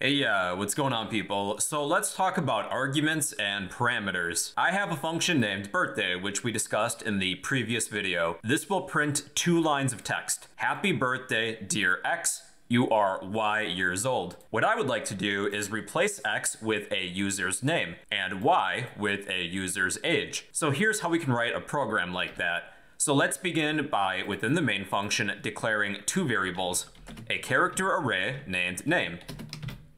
Hey, what's going on, people? So let's talk about arguments and parameters. I have a function named birthday, which we discussed in the previous video. This will print two lines of text. Happy birthday, dear X. You are Y years old. What I would like to do is replace X with a user's name and Y with a user's age. So here's how we can write a program like that. So let's begin by, within the main function, declaring two variables, a character array named name,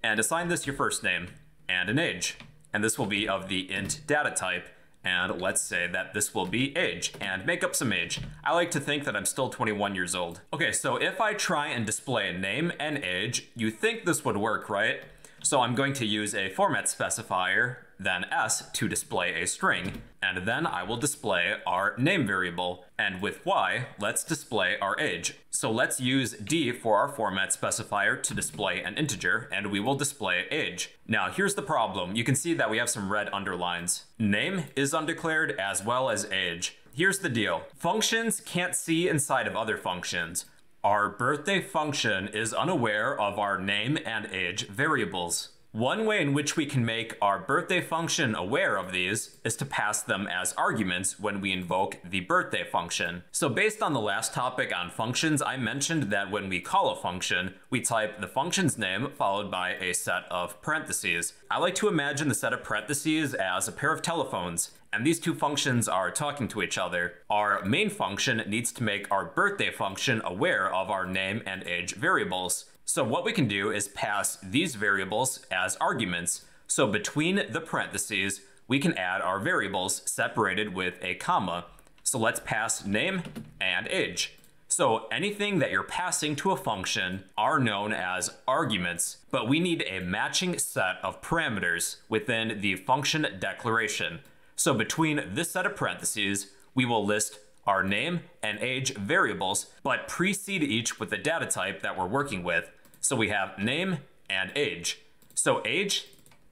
and assign this your first name and an age. And this will be of the int data type. And let's say that this will be age and make up some age. I like to think that I'm still 21 years old. Okay, so if I try and display name and age, you think this would work, right? So I'm going to use a format specifier, then S, to display a string. And then I will display our name variable. And with Y, let's display our age. So let's use D for our format specifier to display an integer, and we will display age. Now here's the problem. You can see that we have some red underlines. Name is undeclared as well as age. Here's the deal. Functions can't see inside of other functions. Our birthday function is unaware of our name and age variables. One way in which we can make our birthday function aware of these is to pass them as arguments when we invoke the birthday function. So based on the last topic on functions, I mentioned that when we call a function, we type the function's name followed by a set of parentheses. I like to imagine the set of parentheses as a pair of telephones. And these two functions are talking to each other. Our main function needs to make our birthday function aware of our name and age variables. So what we can do is pass these variables as arguments. So between the parentheses, we can add our variables separated with a comma. So let's pass name and age. So anything that you're passing to a function are known as arguments, but we need a matching set of parameters within the function declaration. So between this set of parentheses, we will list our name and age variables, but precede each with the data type that we're working with. So we have name and age. So age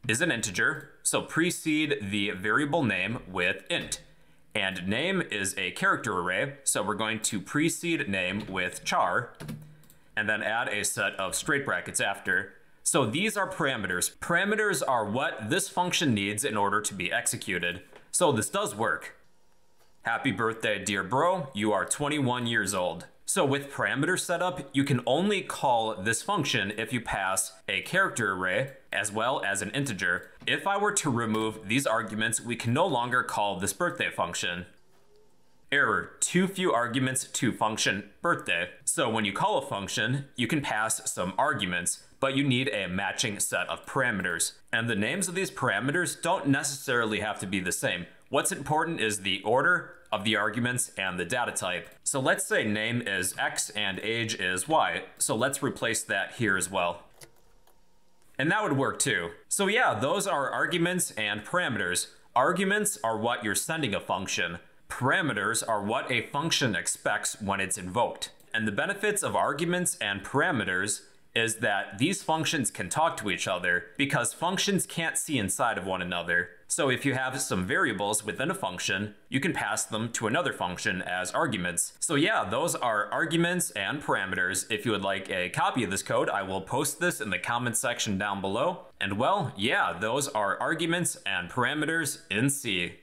is an integer, so precede the variable name with int. And name is a character array, so we're going to precede name with char, and then add a set of straight brackets after. So these are parameters. Parameters are what this function needs in order to be executed. So this does work. Happy birthday, dear bro. You are 21 years old. So with parameter setup, you can only call this function if you pass a character array as well as an integer. If I were to remove these arguments, we can no longer call this birthday function. Error, too few arguments to function birthday. So when you call a function, you can pass some arguments, but you need a matching set of parameters. And the names of these parameters don't necessarily have to be the same. What's important is the order of the arguments and the data type. So let's say name is X and age is Y. So let's replace that here as well. And that would work too. So yeah, those are arguments and parameters. Arguments are what you're sending a function. Parameters are what a function expects when it's invoked. And the benefits of arguments and parameters is that these functions can talk to each other because functions can't see inside of one another. So if you have some variables within a function, you can pass them to another function as arguments. So yeah, those are arguments and parameters. If you would like a copy of this code, I will post this in the comments section down below. And well, yeah, those are arguments and parameters in C.